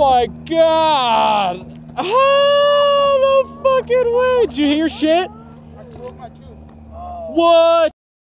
my God! Oh, no fucking way! Did you hear shit? I broke my tooth. What?